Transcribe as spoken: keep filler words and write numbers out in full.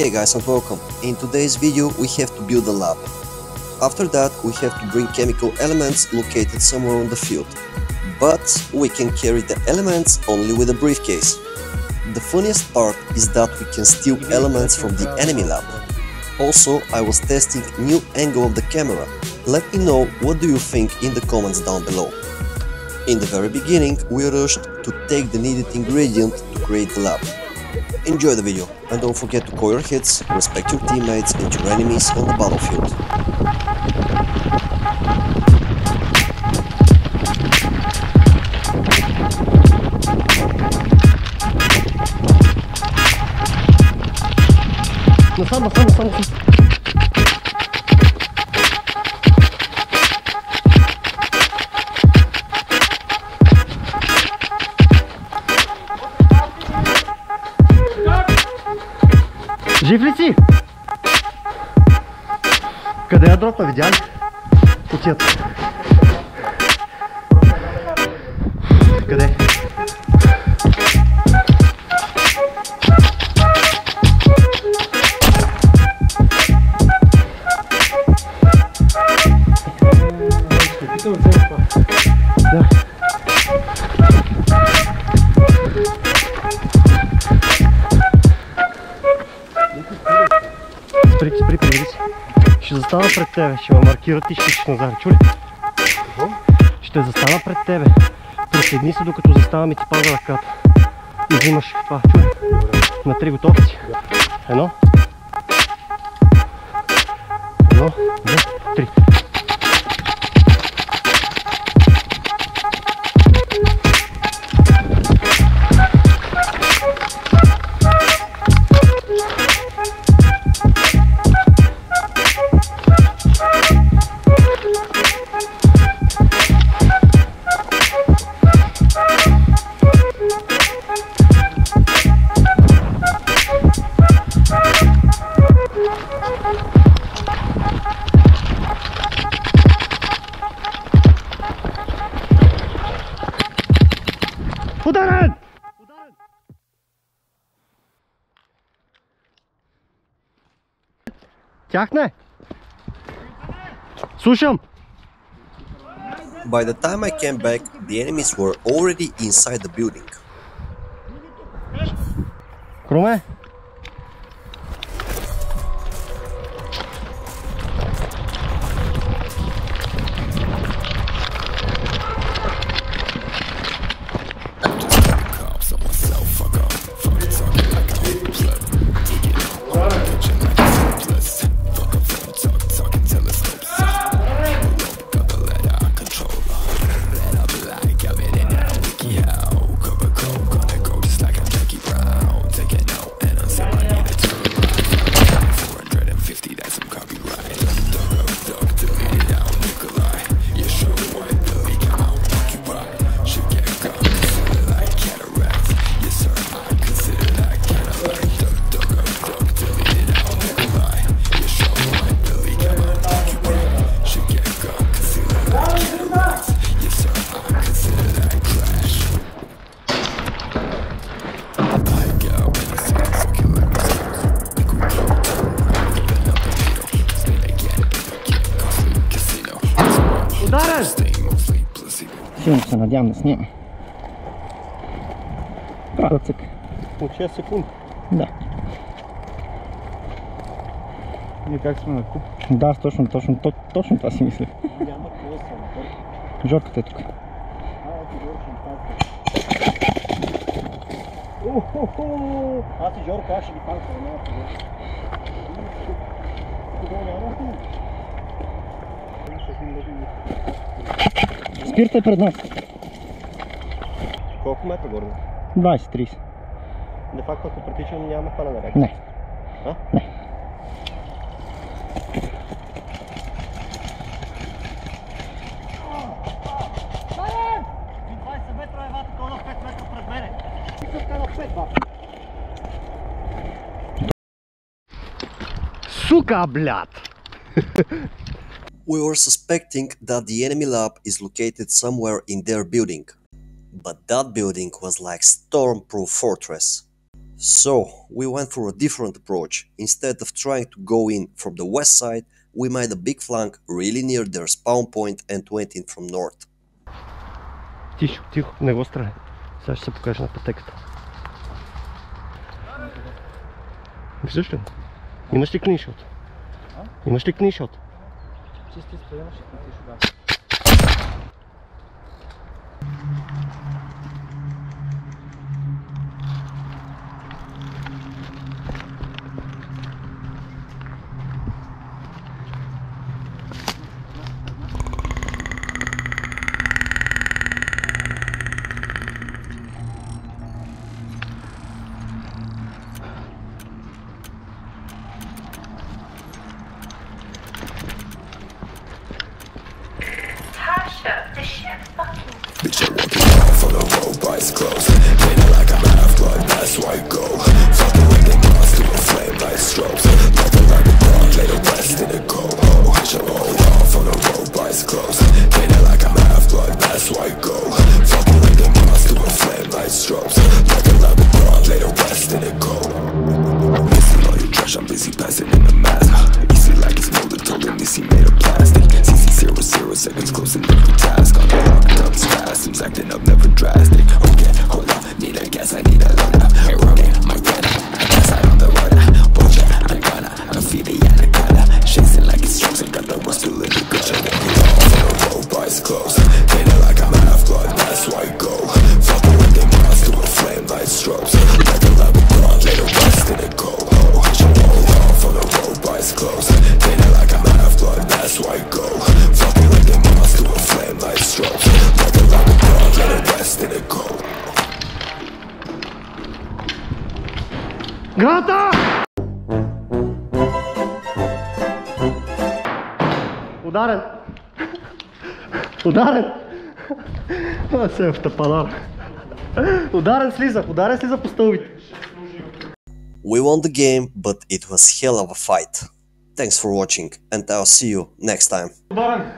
Hey guys and welcome. In today's video we have to build a lab. After that we have to bring chemical elements located somewhere on the field. But we can carry the elements only with a briefcase. The funniest part is that we can steal elements from the enemy lab. Also, I was testing new angle of the camera. Let me know what do you think in the comments down below. In the very beginning, we rushed to take the needed ingredient to create the lab. Enjoy the video and don't forget to coil your hits, respect your teammates and your enemies on the battlefield. Before, before, before, before. Жив ли ти? Къде я дропна, видя ли? Отият. Къде? Да. Спри, спри, приберись. Ще застана пред тебе, ще ме маркират и ще ще назад, чули? Ще застана пред тебе. Проседни се докато заставам и ти паза ръката. И взимаш това, чули? На три готови си. Едно. Едно, две, три. Ударен! Ударен! Тяхне! Слушам! By the time I came back, the enemies were already inside the building. Круме! Силно се надявам да снимам. Кръцък. От шест секунд? Да. Ние как сме на куп? Да, точно, точно, точно това си мислех. Няма какво съм. Жорката е тук. Аз и Жорка, аз ще ги панка. Кога няма си? Спирта е пред нас. Колко метра горе? двайсет до трийсет. Де факто, ако притичам, няма хвана на река? Не. А? Не. Марен! двайсет метра е вата, кога пет метра пред мене. Ти се вкарал пет вата. Сука, блядь! We were suspecting that the enemy lab is located somewhere in their building, but that building was like stormproof fortress. So we went for a different approach. Instead of trying to go in from the west side, we made a big flank really near their spawn point and went in from north. Тихо, тихо, не го страхай. Сега ще се покажа на пътеката. Виждаш ли? Имаш ли клиншот? Имаш ли клиншот? Чисти споемаш ли клиншот? Bitch, I'm walking around full of rope, eyes closed. Feeling like I'm out of blood, that's why I go. Fuck the wind and glass to a flame like strobes. Nothing like a dog, lay to rest in a cold. Oh, bitch, I'm walking around full of rope, eyes closed. Feeling like I'm out of blood, that's why I go. Fuck the wind and glass to a flame like strobes. Nothing like a dog, lay to rest in a cold. Missing all your trash, I'm busy passing in the mask. Easy like it's molded, told him this he made of plastic. C C zero zero seconds closing every task on the lock. Seems acting up, never drastic. Okay, hold on, need a guess, I need a load up. Okay, my friend, I guess I on the road. Watch out, I'm gonna, I'm feeling anaconda. Chasing like it's strokes, I got the worst to live. Bitch, I'm walking off on a rope, eyes closed. Feeling like I'm out of blood, that's why I go. Fuck the wind and glass to a flame like strobes. Like a lava blood, later rust in a cold. Oh, I should roll off on a rope, eyes closed. Feeling like I'm out of blood, that's why I go. Fuck the wind and glass to a flame like strobes. Граната! Ударен! Ударен! Аз се е в тъпанар. Ударен слиза, ударен слиза по стълбите. We won the game, but it was hell of a fight. Thanks for watching and I'll see you next time. Ударен!